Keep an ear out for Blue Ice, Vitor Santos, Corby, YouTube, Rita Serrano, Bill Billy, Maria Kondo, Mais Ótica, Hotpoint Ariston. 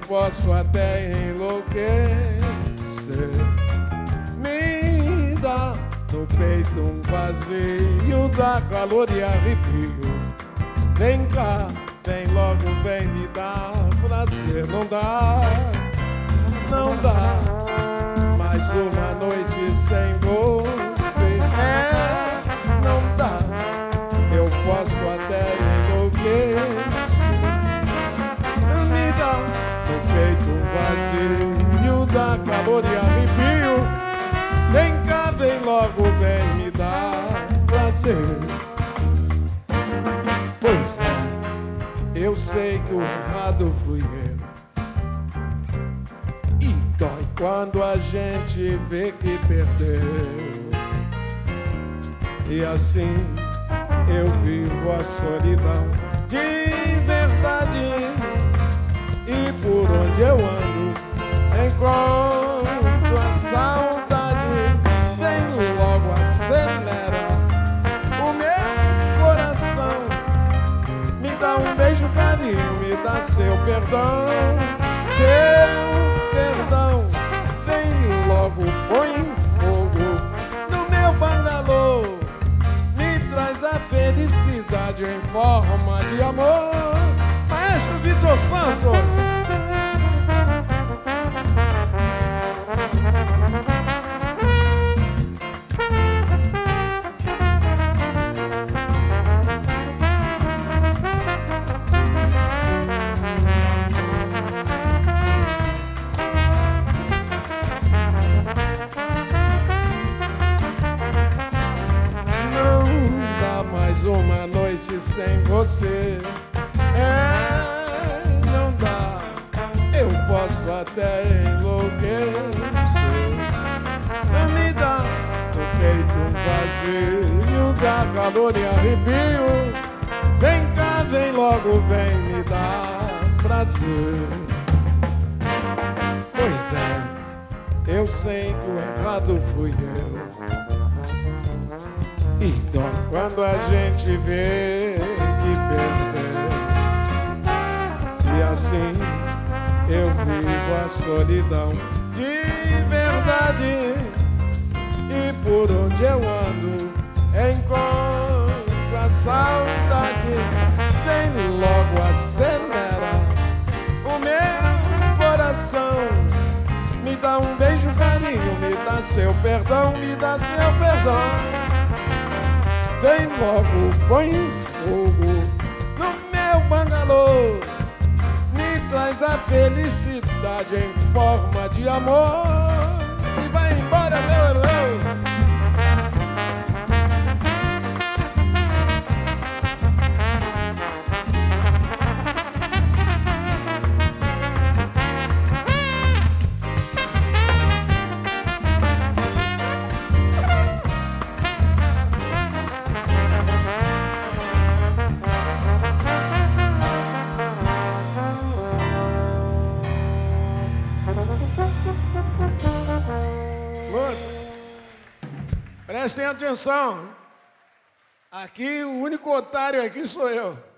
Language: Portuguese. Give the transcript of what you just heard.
posso até enlouquecer. Me dá no peito um vazio, dá calor e arrepio. Vem cá, vem logo, vem me dar prazer. Não dá, não dá, mais uma noite sem você. É, não dá, eu posso até enlouquecer. Me dá no peito um vazio, dá calor e arrepio. Vem cá, vem logo, vem me dar prazer. Eu sei que o errado fui eu, e dói quando a gente vê que perdeu. E assim eu vivo a solidão de verdade, e por onde eu ando encontro a saudade. Venho logo acelerar o meu coração. Me dá um beijo, carinho, me dá seu perdão, vem logo, põe fogo no meu bangalô, me traz a felicidade em forma de amor. Maestro Vitor Santos. Uma noite sem você, é, não dá, eu posso até enlouquecer. Me dá no peito um vazio, dá calor e arrepio. Vem cá, vem logo, vem me dar prazer. Pois é, eu sei que o errado fui eu, e dói quando a gente vê que perdeu. E assim eu vivo a solidão de verdade, e por onde eu ando encontro a saudade. Vem logo, acelera o meu coração. Me dá um beijo, carinho, me dá seu perdão, me dá seu perdão. Vem logo, põe fogo no meu bangalô, me traz a felicidade em forma de amor. E vai embora, meu irmão. Prestem atenção, aqui o único otário aqui sou eu.